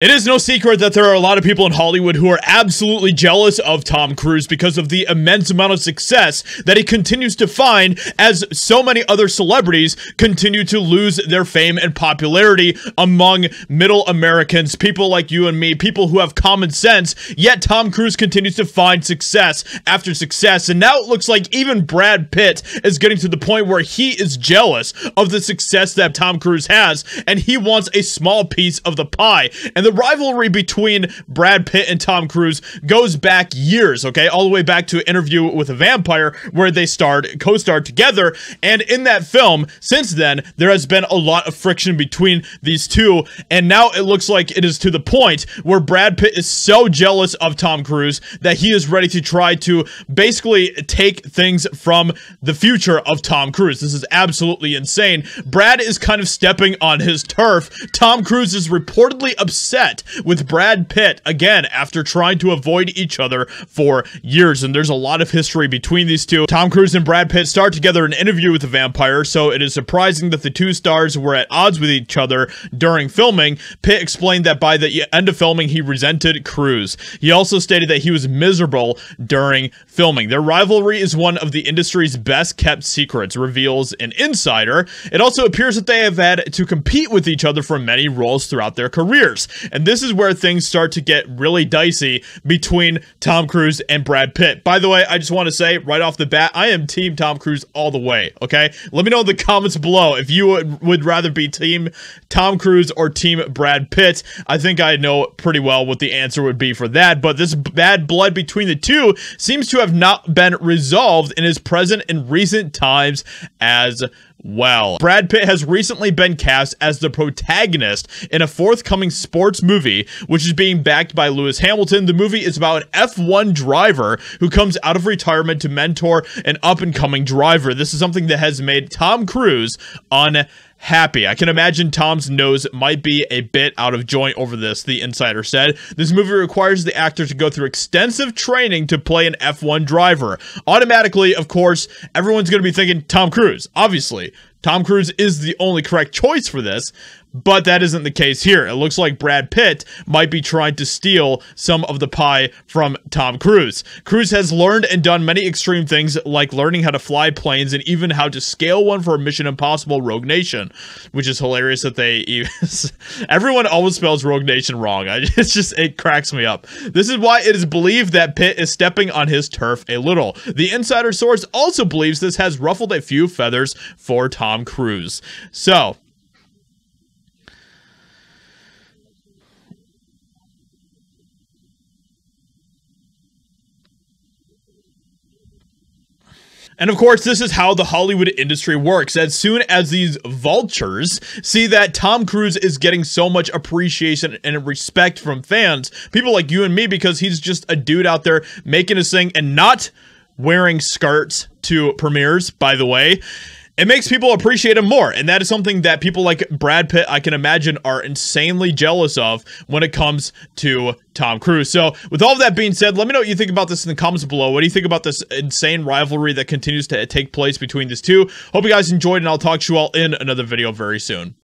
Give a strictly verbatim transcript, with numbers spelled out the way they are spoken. It is no secret that there are a lot of people in Hollywood who are absolutely jealous of Tom Cruise because of the immense amount of success that he continues to find as so many other celebrities continue to lose their fame and popularity among middle Americans, people like you and me, people who have common sense, yet Tom Cruise continues to find success after success, and now it looks like even Brad Pitt is getting to the point where he is jealous of the success that Tom Cruise has, and he wants a small piece of the pie. And the rivalry between Brad Pitt and Tom Cruise goes back years, okay? All the way back to Interview with a Vampire, where they starred, co-starred together, and in that film, since then, there has been a lot of friction between these two, and now it looks like it is to the point where Brad Pitt is so jealous of Tom Cruise that he is ready to try to basically take things from the future of Tom Cruise. This is absolutely insane. Brad is kind of stepping on his turf. Tom Cruise is reportedly upset with Brad Pitt again after trying to avoid each other for years, and there's a lot of history between these two. Tom Cruise and Brad Pitt starred together in Interview with a Vampire, so it is surprising that the two stars were at odds with each other during filming. Pitt explained that by the end of filming, he resented Cruise. He also stated that he was miserable during filming. Their rivalry is one of the industry's best kept secrets, reveals an insider. It also appears that they have had to compete with each other for many roles throughout their careers. And this is where things start to get really dicey between Tom Cruise and Brad Pitt. By the way, I just want to say right off the bat, I am Team Tom Cruise all the way, okay? Let me know in the comments below if you would, would rather be Team Tom Cruise or Team Brad Pitt. I think I know pretty well what the answer would be for that, but this bad blood between the two seems to have not been resolved and is present in recent times as well. Well, Brad Pitt has recently been cast as the protagonist in a forthcoming sports movie, which is being backed by Lewis Hamilton. The movie is about an F one driver who comes out of retirement to mentor an up-and-coming driver. This is something that has made Tom Cruise unhappy. Happy. I can imagine Tom's nose might be a bit out of joint over this, the insider said. This movie requires the actor to go through extensive training to play an F one driver. Automatically, of course, everyone's going to be thinking Tom Cruise. Obviously, Tom Cruise is the only correct choice for this, but that isn't the case here. It looks like Brad Pitt might be trying to steal some of the pie from Tom Cruise. Cruise has learned and done many extreme things, like learning how to fly planes and even how to scale one for Mission Impossible Rogue Nation, which is hilarious that they even... Everyone always spells Rogue Nation wrong. I, it's just, it cracks me up. This is why it is believed that Pitt is stepping on his turf a little. The insider source also believes this has ruffled a few feathers for Tom Cruise. So... And of course, this is how the Hollywood industry works. As soon as these vultures see that Tom Cruise is getting so much appreciation and respect from fans, people like you and me, because he's just a dude out there making his thing and not wearing skirts to premieres, by the way, it makes people appreciate him more, and that is something that people like Brad Pitt, I can imagine, are insanely jealous of when it comes to Tom Cruise. So, with all of that being said, let me know what you think about this in the comments below. What do you think about this insane rivalry that continues to take place between these two? Hope you guys enjoyed, and I'll talk to you all in another video very soon.